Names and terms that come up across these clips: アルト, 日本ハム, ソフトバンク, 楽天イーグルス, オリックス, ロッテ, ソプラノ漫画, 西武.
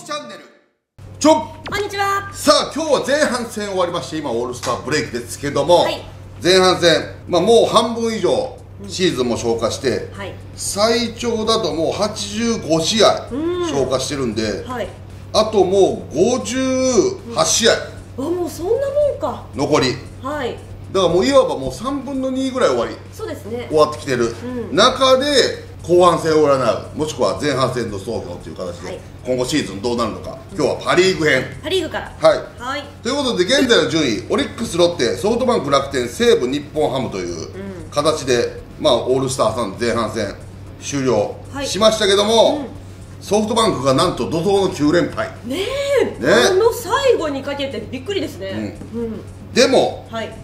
きチャンネルちょこんにちは。さあ今日は前半戦終わりまして、今オールスターブレイクですけども、はい、前半戦、もう半分以上シーズンも消化して、はい、最長だともう85試合消化してるんで、はい、あともう58試合、もうそんなもんか残り、はい、だからもういわばもう3分の2ぐらい終わり、そうですね、終わってきてる、中で後半戦を占う、もしくは前半戦の総評という形で、はい、今後シーズンどうなるのか、今日はパ・リーグ編、パ・リーグから、はい、はい、ということで現在の順位、オリックス、ロッテ、ソフトバンク、楽天、西武、日本ハムという形で、オールスターさん前半戦終了しましたけども、はい、ソフトバンクがなんと怒涛の9連敗ねえ、あの最後にかけてびっくりですね。でも、はい、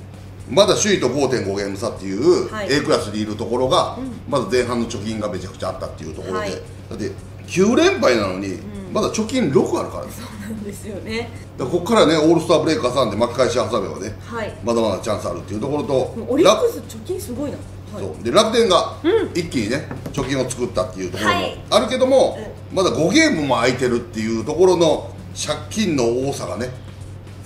まだ首位と 5.5 ゲーム差っていう A クラスにいるところが、まず前半の貯金がめちゃくちゃあったっていうところで、だって9連敗なのにまだ貯金6あるからね。そうなんですよね。ここからね、オールスターブレイク挟んで巻き返し挟めばね、まだまだチャンスあるっていうところと、オリックス貯金すごいな。で楽天が一気にね貯金を作ったっていうところもあるけども、まだ5ゲームも空いてるっていうところの借金の多さがね、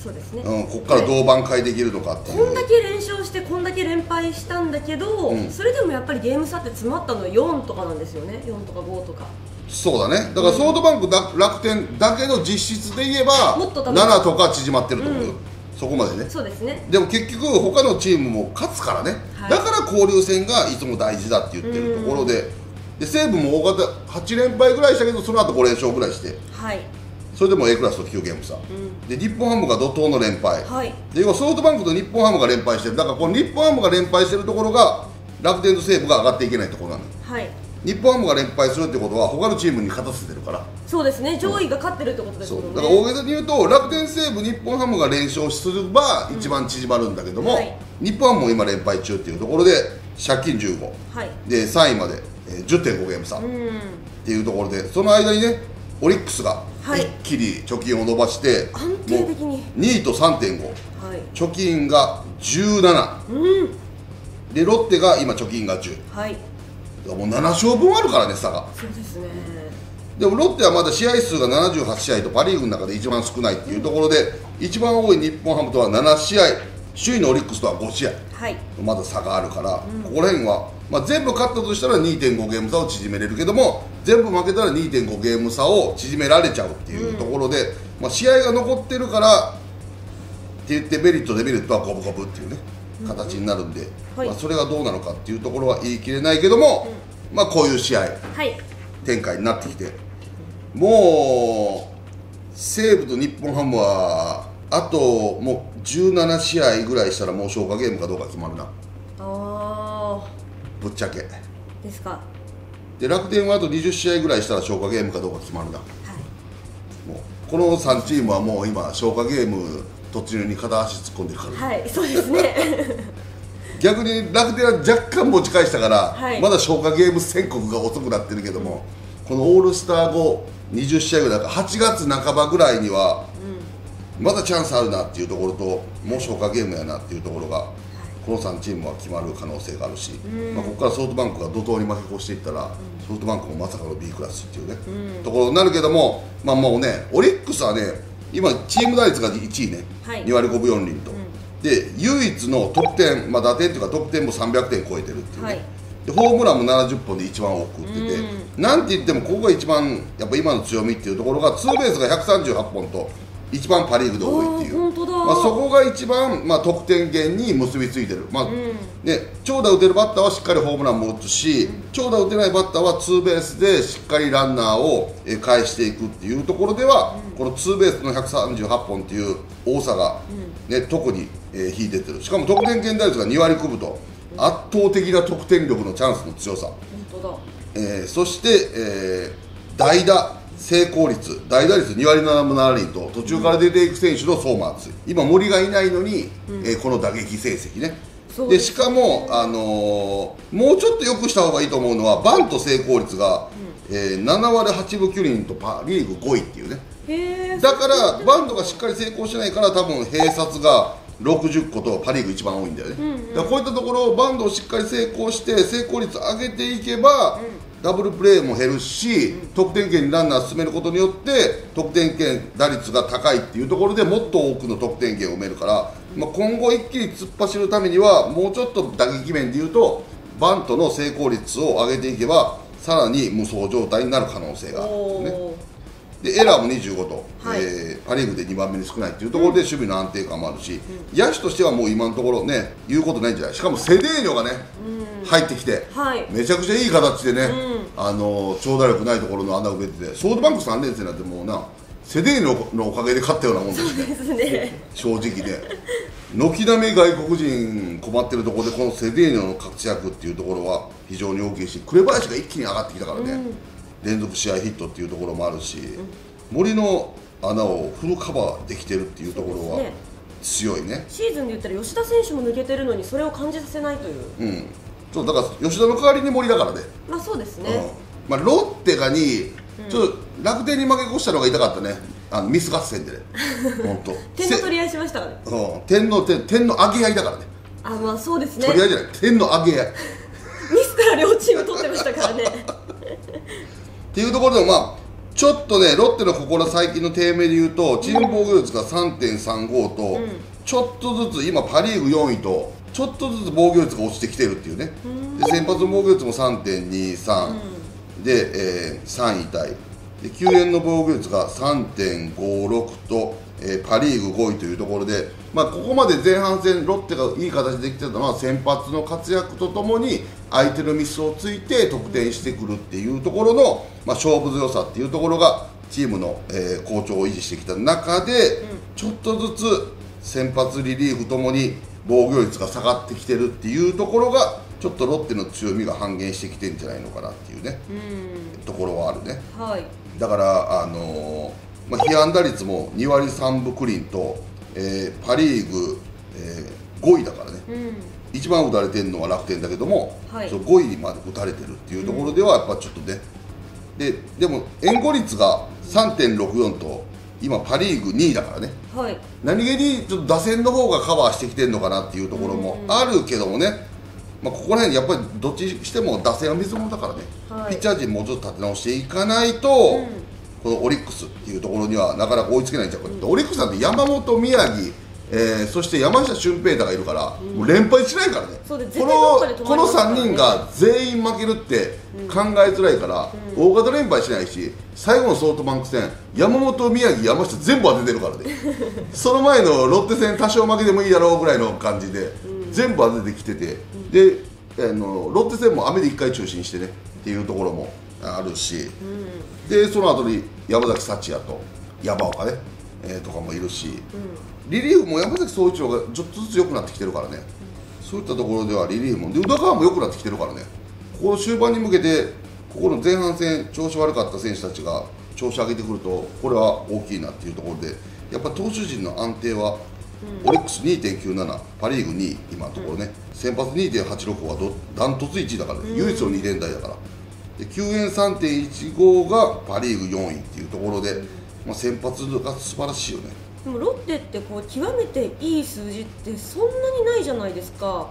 そうですね、ここからどう挽回できるのかっていう、こんだけ連勝してこんだけ連敗したんだけど、それでもやっぱりゲーム差って詰まったのは4とかなんですよね、4とか5とか。そうだね、だからソフトバンク、楽天だけど実質で言えば7とか縮まってると思う、そこまでね。そうですね。でも結局他のチームも勝つからね、だから交流戦がいつも大事だって言ってるところで、西武も大型8連敗ぐらいしたけど、その後5連勝ぐらいして、はい、それでも A クラスと9ゲーム差、で日本ハムが怒涛の連敗、はい、で今ソフトバンクと日本ハムが連敗してる、だからこの日本ハムが連敗してるところが楽天と西武が上がっていけないところなんです、はい、日本ハムが連敗するってことは他のチームに勝たせてるから、そうですね、上位が勝ってるってことですよね。だから大げさに言うと楽天、西武、日本ハムが連勝すれば一番縮まるんだけども、はい、日本ハムも今連敗中っていうところで借金15、はい、で3位まで 10.5 ゲーム差っていうところで、その間にねオリックスが一気に貯金を伸ばして、安定的に2位と 3.5、はい、貯金が17、でロッテが今、貯金が10、はい、もう7勝分あるからね、差が。そうですね。でもロッテはまだ試合数が78試合と、パ・リーグの中で一番少ないっていうところで、一番多い日本ハムとは7試合、首位のオリックスとは5試合、はい、まだ差があるから、ここら辺は。全部勝ったとしたら 2.5 ゲーム差を縮めれるけども、全部負けたら 2.5 ゲーム差を縮められちゃうっていうところで、試合が残ってるからって言ってメリット、デメリットは五分五分っていうね形になるんで、それがどうなのかっていうところは言い切れないけども、こういう試合展開になってきて、もう西武と日本ハムはあともう17試合ぐらいしたらもう消化ゲームかどうか決まるな。ぶっちゃけですか。で楽天はあと20試合ぐらいしたら消化ゲームかどうか決まるな、はい、もうこの3チームはもう今消化ゲーム途中に片足突っ込んでるから、はい、そうですね逆に楽天は若干持ち返したから、はい、まだ消化ゲーム宣告が遅くなってるけども、このオールスター後20試合ぐらいだから8月半ばぐらいにはまだチャンスあるなっていうところと、もう消化ゲームやなっていうところが、この3チームは決まる可能性があるし、ここからソフトバンクが怒涛に負け越していったら、ソフトバンクもまさかの B クラスっていうね、ところになるけども、もうね、オリックスはね、今、チーム打率が1位ね、はい、2割5分4厘と、で唯一の得点、打点というか、得点も300点超えてるっていうね、はい、でホームランも70本で一番多く打ってて、なんて言っても、ここが一番、やっぱ今の強みっていうところが、ツーベースが138本と。一番パ・リーグで多いっていう、そこが一番、得点源に結びついてる、長打打てるバッターはしっかりホームランも打つし、長打打てないバッターはツーベースでしっかりランナーを返していくっていうところでは、このツーベースの138本っていう多さが、特に引いてってる、しかも得点圏打率が2割9分と、圧倒的な得点力のチャンスの強さ、そして、代打成功率、代打率2割7分7厘と、途中から出ていく選手の層も厚い、今、森がいないのに、この打撃成績ね、でしかも、もうちょっと良くした方がいいと思うのは、バント成功率が、7割8分9厘とパ・リーグ5位っていうね、だからバントがしっかり成功してないから、多分併殺が60個と、パ・リーグ一番多いんだよね、だからこういったところ、バントをしっかり成功して、成功率上げていけば、ダブルプレーも減るし、得点圏にランナー進めることによって得点圏打率が高いっていうところでもっと多くの得点圏を埋めるから、まあ、今後一気に突っ走るためにはもうちょっと打撃面でいうとバントの成功率を上げていけばさらに無双状態になる可能性があるんですね。でエラーも25と、はいパ・リーグで2番目に少ないというところで守備の安定感もあるし、野手としてはもう今のところね言うことないんじゃない。しかもセデーニョがね、入ってきて、はい、めちゃくちゃいい形でね、長打力ないところの穴を埋めてて、ソードバンク3連戦なんてもうなセデーニョのおかげで勝ったようなもんですね。そうですね正直ね軒並み外国人困ってるところでこのセデーニョの活躍っていうところは非常に大きいし、紅林が一気に上がってきたからね、連続試合ヒットっていうところもあるし、森の穴をフルカバーできてるっていうところは強いね。シーズンで言ったら吉田選手も抜けてるのにそれを感じさせないという、そうだから吉田の代わりに森だからね。まあそうですね、まあ、ロッテが2位、ちょっと楽天に負け越したのが痛かったね、ミス合戦でね本当点の取り合いしましたからね、点の上げ合いだからね。あ、まあそうですね、取り合いじゃない点の上げ合いミスから両チーム取ってましたからねっていうところでも、まあ、ちょっとねロッテのここら最近の低迷でいうとチーム防御率が 3.35 と、ちょっとずつ今パ・リーグ4位とちょっとずつ防御率が落ちてきてるっていうね、で先発の防御率も 3.23、で、3位タイで9円の防御率が 3.56 と、パ・リーグ5位というところで、まあ、ここまで前半戦ロッテがいい形できてたのは先発の活躍とともに相手のミスをついて得点してくるっていうところの、まあ、勝負強さっていうところがチームの、好調を維持してきた中で、ちょっとずつ先発リリーフともに防御率が下がってきてるっていうところがちょっとロッテの強みが半減してきてるんじゃないのかなっていうね、ところはあるね。はい、だから、被安打率も2割3分9厘と、パ・リーグ、5位だからね、一番打たれてるのは楽天だけども、5位にまで打たれてるっていうところではやっぱちょっとね、でも援護率が 3.64 と今パ・リーグ2位だからね、何気にちょっと打線の方がカバーしてきてるのかなっていうところもあるけどもね、まあ、ここら辺やっぱりどっちしても打線は水物だからね、ピッチャー陣もうちょっと立て直していかないと、このオリックスっていうところにはなかなか追いつけないんちゃうか。オリックスなんて山本、宮城、そして山下俊平太がいるから、もう連敗しないからね、この3人が全員負けるって考えづらいから、大型連敗しないし、最後のソフトバンク戦、山本、宮城、山下、全部当ててるからね、その前のロッテ戦、多少負けてもいいだろうぐらいの感じで、全部当ててきてて、でロッテ戦も雨で1回中止にしてねっていうところもあるし、でその後に山崎幸也と山岡ね、とかもいるし、リリーフも山崎颯一郎がちょっとずつ良くなってきてるからね、そういったところではリリーフもで宇田川も良くなってきてるからね、ここの終盤に向けてここの前半戦調子悪かった選手たちが調子上げてくるとこれは大きいなっていうところで、やっぱ投手陣の安定はオリックス 2.97、パ・リーグ2位今のところね、先発 2.86 はダントツ1位だから、唯一の2連台だから。で9円 3.15 がパ・リーグ4位っていうところで、まあ、先発が素晴らしいよね。でもロッテってこう極めていい数字ってそんなにないじゃないですか。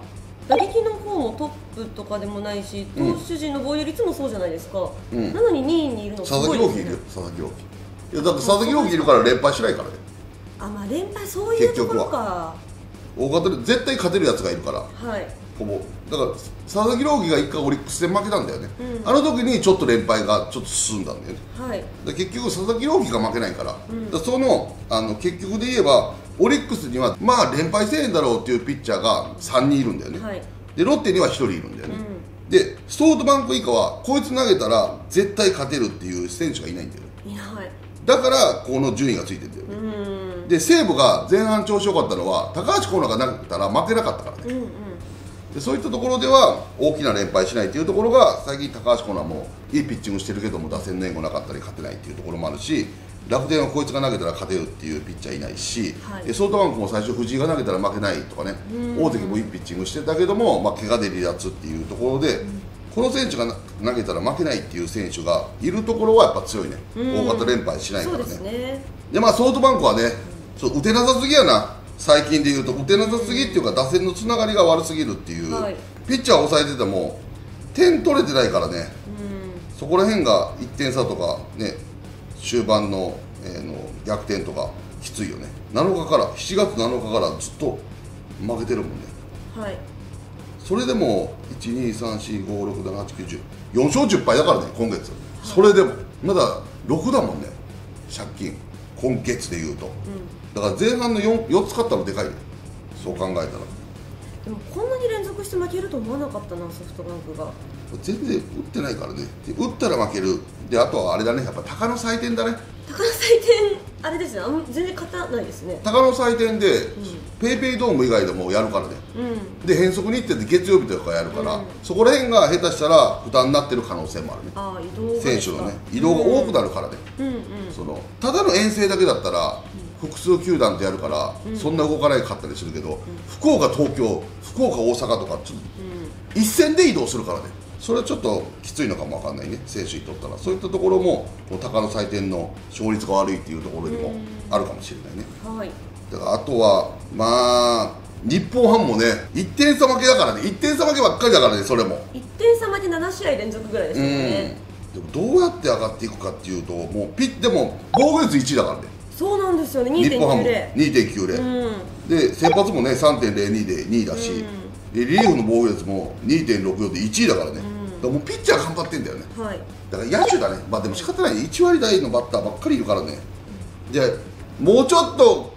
打撃の方もトップとかでもないし、投手陣の防御率もそうじゃないですか、なのに2位にいるのすごいですね。佐々木朗希いるよ、佐々木朗希いるから連敗しないからね。あ、まあ連敗そういうところか。大型で絶対勝てるやつがいるから、ほぼだから佐々木朗希が1回オリックスで負けたんだよね、あの時にちょっと連敗がちょっと進んだんだよね、だ結局佐々木朗希が負けないから、結局で言えばオリックスにはまあ連敗せえへんだろうっていうピッチャーが3人いるんだよね、でロッテには1人いるんだよね、でソフトバンク以下はこいつ投げたら絶対勝てるっていう選手がいないんだよね、だからこの順位がついてるんだよね、で西武が前半調子良かったのは高橋光成が投げたら負けなかったからね、でそういったところでは大きな連敗しないというところが、最近高橋光成もいいピッチングしてるけども打線の援護なかったり勝てないというところもあるし、楽天はこいつが投げたら勝てるっていうピッチャーいないし、ソフトバンクも最初藤井が投げたら負けないとかね、大関もいいピッチングしてたけども、まあ、怪我で離脱っていうところで、この選手が投げたら負けないっていう選手がいるところはやっぱ強いね、大型連敗しないからね。でまあソフトバンクはね打てなさすぎやな、最近でいうと打てなさすぎっていうか、打線のつながりが悪すぎるっていう、ピッチャーを抑えてても点取れてないからね、そこら辺が1点差とかね、終盤の、逆転とかきついよね。7月7日からずっと負けてるもんね。はい。それでも12345678910 4勝10敗だからね今月、はい、それでもまだ6だもんね借金今月でいうと、うん、だから前半の 4つ勝ったのでかいね、そう考えたら。でもこんなに連続して負けると思わなかったな、ソフトバンクが。全然打ってないからね。打ったら負ける。であとはあれだね、やっぱ鷹の祭典だね。鷹の祭典あれですね、全然勝たないですね。鷹の祭典で、うん、ペイペイドーム以外でもやるからね、うん、で変則日程で月曜日とかやるから、うん、そこら辺が下手したら負担になってる可能性もあるね。あ、移動選手のね、移動が多くなるからね、ただの遠征だけだったら、うん、複数球団とやるから、うん、そんな動かないかったりするけど、うん、福岡、東京、福岡、大阪とかちょっと、うん、一戦で移動するからね。それはちょっときついのかもわかんないね、選手にとったら。そういったところも、鷹の祭典の勝率が悪いっていうところにもあるかもしれないね。はい、だからあとは、まあ、日本ハムもね、1点差負けだからね、1点差負けばっかりだからね、それも。1点差負け7試合連続ぐらいですよね。でもどうやって上がっていくかっていうと、もうでも防御率1位だからね。そうなんですよね、2.90。日本ハム 2.90。で、先発もね、3.02 で2位だし。リリーフの防御率も 2.64 で1位だからね、だからもうピッチャー頑張ってんだよね、はい、だから野手だね、まあ、でも仕方ない、1割台のバッターばっかりいるからね、じゃあ、もうちょっと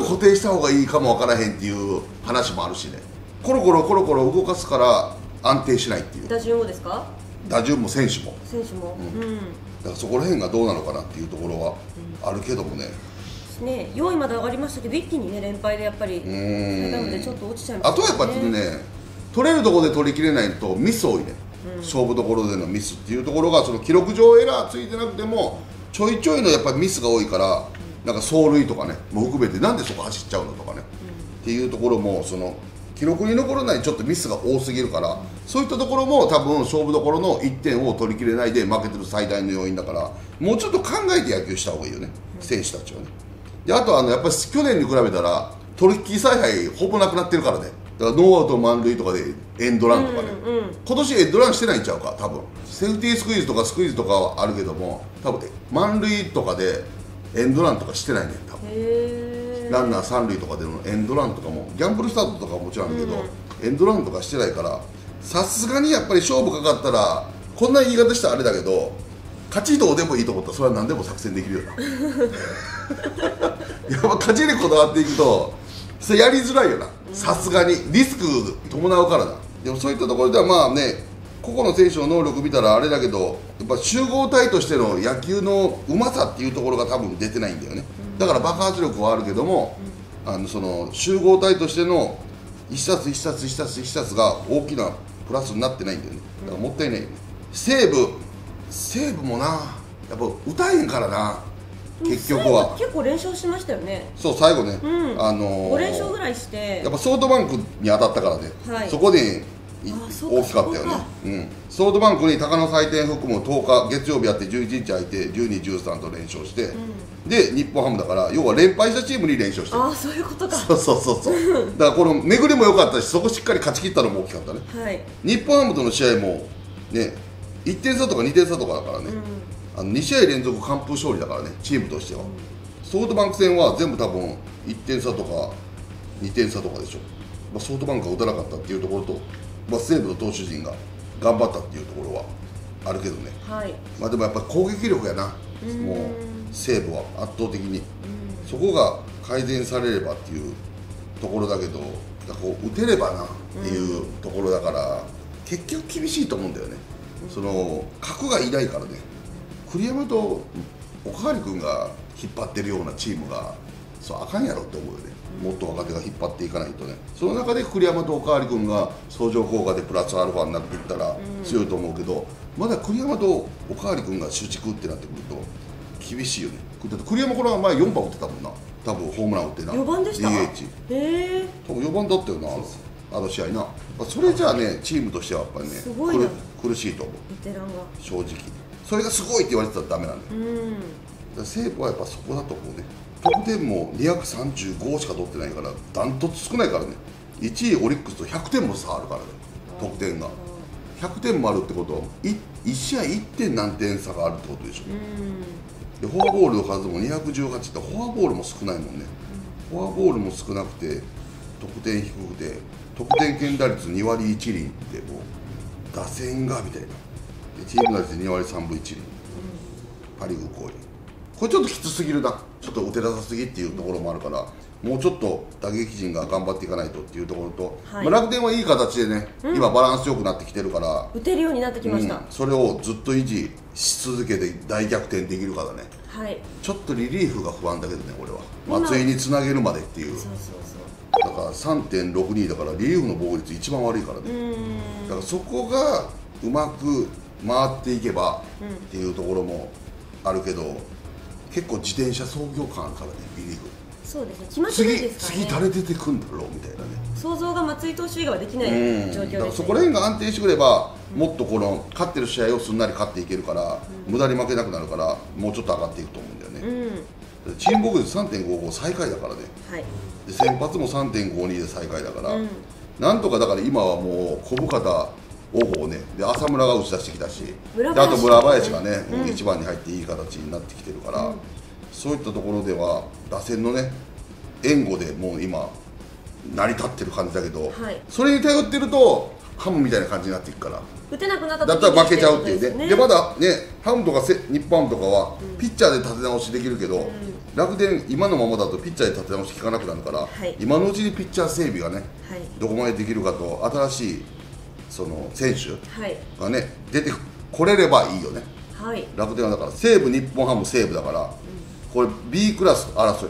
固定した方がいいかもわからへんっていう話もあるしね、コロコロ動かすから安定しないっていう、打順もですか、打順も選手も、うん、だからそこら辺がどうなのかなっていうところはあるけどもね。ね、4位まで上がりましたけど、一気に、ね、連敗でやっぱり、ちょっと落ちちゃいましたね。あとはやっぱりね、取れるところで取りきれないと、ミス多いね、うん、勝負どころでのミスっていうところが、その記録上エラーついてなくても、ちょいちょいのやっぱりミスが多いから、うん、なんか走塁とかね、もう含めて、なんでそこ走っちゃうのとかね、うん、っていうところも、その記録に残らないちょっとミスが多すぎるから、そういったところも、多分勝負どころの1点を取りきれないで負けてる最大の要因だから、もうちょっと考えて野球した方がいいよね、うん、選手たちはね。であとはやっぱり去年に比べたら取引采配ほぼなくなってるからね。だからノーアウト満塁とかでエンドランとかね、今年エンドランしてないんちゃうか、多分セーフティースクイズとかスクイズとかはあるけども、多分満塁とかでエンドランとかしてないね、多分ランナー三塁とかでのエンドランとかも、ギャンブルスタートとかはもちろんあるけど、エンドランとかしてないから、さすがにやっぱり勝負かかったら、こんな言い方したらあれだけど、勝ちどうでもいいと思ったら、それは何でも作戦できるよな。やっぱ勝ちにこだわっていくと、それやりづらいよな、さすがにリスク伴うからだ。でもそういったところでは、まあね、個々の選手の能力見たらあれだけど、やっぱ集合体としての野球のうまさっていうところが多分出てないんだよね。だから爆発力はあるけども、その集合体としての一冊一冊一冊一冊が大きなプラスになってないんだよね。だからもったいないよね。西武もな、やっぱ歌えへんからな、結局は。結構連勝しましたよね。そう最後ね、5連勝ぐらいして、やっぱソフトバンクに当たったからね、はい、そこで大きかったよね。ソフトバンクに鷹の祭典含む10日月曜日やって、11日空いて12、13と連勝して、うん、で日本ハムだから要は連敗したチームに連勝して。ああそういうことか。そうだからこの巡りも良かったし、そこしっかり勝ち切ったのも大きかったね。はい、日本ハムとの試合もね。1点差とか2点差とかだからね、2試合連続完封勝利だからね、チームとしては。ソフトバンク戦は全部多分1点差とか2点差とかでしょ、まあ、ソフトバンクが打たなかったっていうところと、まあ、西武の投手陣が頑張ったっていうところはあるけどね、はい、まあでもやっぱり攻撃力やな、もう西武は圧倒的に、そこが改善されればっていうところだけど、こう打てればなっていうところだから、結局厳しいと思うんだよね。その核がいないからね、栗山とおかわり君が引っ張ってるようなチームが、そうあかんやろって思うよね、もっと若手が引っ張っていかないとね。その中で栗山とおかわり君が相乗効果でプラスアルファになっていったら強いと思うけど、まだ栗山とおかわり君が主軸ってなってくると、厳しいよね。だって栗山、この前4番打ってたもんな、多分ホームラン打ってな、4番でした DH、多分4番だったよな。そうそうあの試合な、それじゃあね、チームとしてはやっぱりね、苦しいと思う、ベテランが正直。それがすごいって言われてたらダメなんだよ。だから西武はやっぱそこだと思うね。得点も235しか取ってないから、ダントツ少ないからね、1位オリックスと100点も差あるからね、得点が。100点もあるってこと、1試合1点何点差があるってことでしょ。でフォアボールの数も218ってフォアボールも少ないもんね。フォアボールも少なくて得点低くて得点圏打率2割1厘ってもう打線がみたいな。でチーム打率2割3分1厘、パ・リーグ5位。これちょっときつすぎるな、ちょっとお手出さすぎっていうところもあるから。もうちょっと打撃陣が頑張っていかないとっていうところと、はい、楽天はいい形でね、うん、今バランスよくなってきてるから打てるようになってきました、うん、それをずっと維持し続けて大逆転できるからね、はい、ちょっとリリーフが不安だけどね俺は松井につなげるまでっていう。だから 3.62 だからリリーフの防御率一番悪いからね。だからそこがうまく回っていけばっていうところもあるけど、うん、結構自転車操業感あるからねリリーフ。そうですね、決まってないですからね、次誰出てくんだろうみたいなね、想像が松井投手以外はできない状況です、ね、だからそこら辺が安定してくれば、うん、もっとこの勝ってる試合をすんなり勝っていけるから、うん、無駄に負けなくなるからもうちょっと上がっていくと思うんだよね、うん、チーム防御率 3.55 最下位だからね、はい、で先発も 3.52 で最下位だから、うん、なんとかだから今はもう小深田王鵬ね、で浅村が打ち出してきたし、であと村林がね、うん、1番に入っていい形になってきてるから、うん、そういったところでは打線のね援護でもう今成り立ってる感じだけど、はい、それに頼ってるとハムみたいな感じになっていくから、打てなくなった時だったら負けちゃうっていうね。でまだねハムとか日本ハムとかはピッチャーで立て直しできるけど、うん、楽天今のままだとピッチャーで立て直し効かなくなるから、はい、今のうちにピッチャー整備がね、はい、どこまでできるかと新しいその選手がね、はい、出てこれればいいよね、はい、楽天はだから西武日本ハム西武だから。これ B クラス争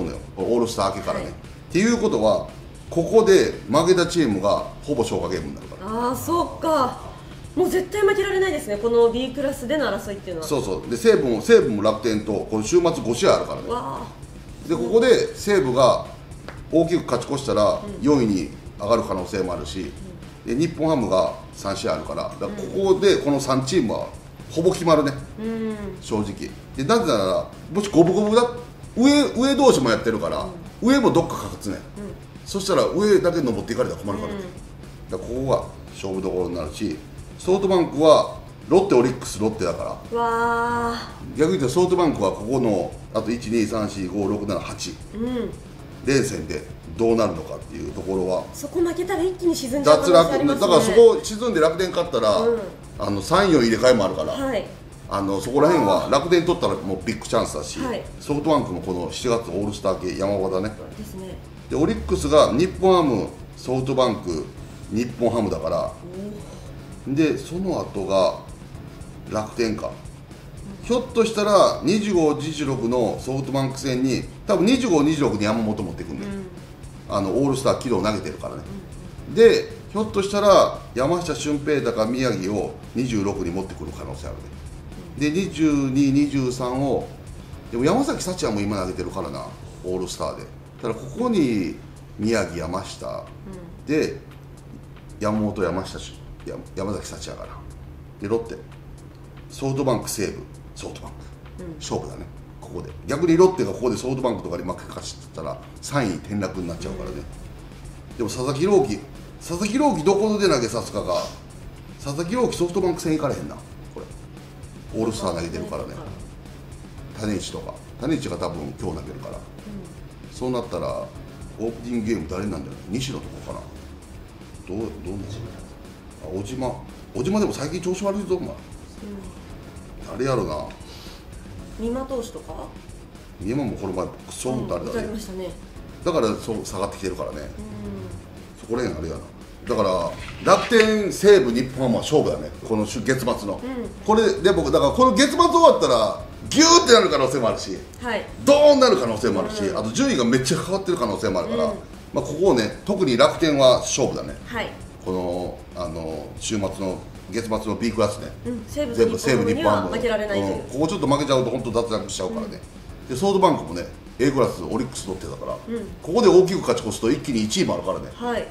うのよ、オールスター明けからね。っていうことは、ここで負けたチームがほぼ消化ゲームになるから、ああ、そうか、もう絶対負けられないですね、この B クラスでの争いっていうのは。そうそう、で西武も楽天と、この週末5試合あるからね、でここで西武が大きく勝ち越したら、4位に上がる可能性もあるし、で日本ハムが3試合あるから、ここでこの3チームは。ほぼ決まるね、うん、正直で、なぜならもし五分五分だ上同士もやってるから、うん、上もどっかかかつね、うん、そしたら上だけ登っていかれたら困るからね、うん、だからここが勝負どころになるし、ソフトバンクはロッテオリックスロッテだからわ逆に言うとソフトバンクはここのあと123456788、うん、連戦でどうなるのかっていうところはそこ負けたら一気に沈んじゃう可能性ありますね。だからそこ沈んで楽天勝ったら、うん3、4入れ替えもあるから、はい、そこら辺は楽天取ったらもうビッグチャンスだし、はい、ソフトバンクもこの7月オールスター系山形ねですね。でオリックスが日本ハムソフトバンク日本ハムだからでその後が楽天か、うん、ひょっとしたら25、26のソフトバンク戦に多分25、26に山本持ってくんで、ねうん、オールスター軌道投げてるからね、うん、でひょっとしたら山下舜平大か宮城を26に持ってくる可能性あるね。で22、23をでも山崎幸也も今投げてるからなオールスターで。ただここに宮城、山下、うん、で山本、山崎幸也かなでロッテ、ソフトバンク、西武、ソフトバンク、うん、勝負だねここで。逆にロッテがここでソフトバンクとかに負けかしたら3位転落になっちゃうからね、うん、でも佐々木朗希どこで投げさすかが佐々木朗希ソフトバンク戦行かれへんなこれオールスター投げてるからね。種市が多分今日投げるから、うん、そうなったらオープニングゲーム誰なんじゃない西野とかかなどうなんですか小島でも最近調子悪いぞお前、うん、あれやろな美馬投手とか美馬もこの前クソ打たれたね、うんね、だからそう下がってきてるからね、うんこれあれやな。だから楽天、西武、日本は勝負だね、この月末の、うん、これで僕、だからこの月末終わったら、ぎゅーってなる可能性もあるし、はい、ドーンになる可能性もあるし、うん、あと順位がめっちゃ変わってる可能性もあるから、うん、まあここをね、特に楽天は勝負だね、はい、この週末の月末の B クラスね、うん、西武、日本も負けられない、うん、ここちょっと負けちゃうと、本当、脱落しちゃうからね、うん、でソフトバンクもね、A クラス、オリックス取ってたから、うん、ここで大きく勝ち越すと、一気に1位もあるからね。はい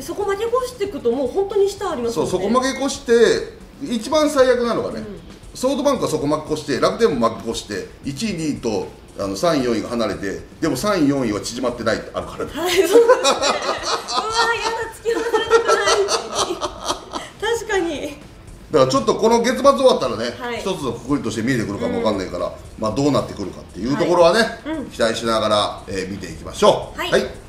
そこ負け越していくと、もう本当に下ありますよね。そう、そこ負け越して、一番最悪なのがね、うん、ソフトバンクはそこ負け越して、楽天も負け越して、1位、2位と3位、4位が離れて、でも3位、4位は縮まってないってあるからね。はい、そうですね。うわー、やだ、突き放されたくない。確かに。だからちょっとこの月末終わったらね、一つのくくりとして見えてくるかもわかんないから、まあどうなってくるかっていうところはね、期待しながら見ていきましょう。はい。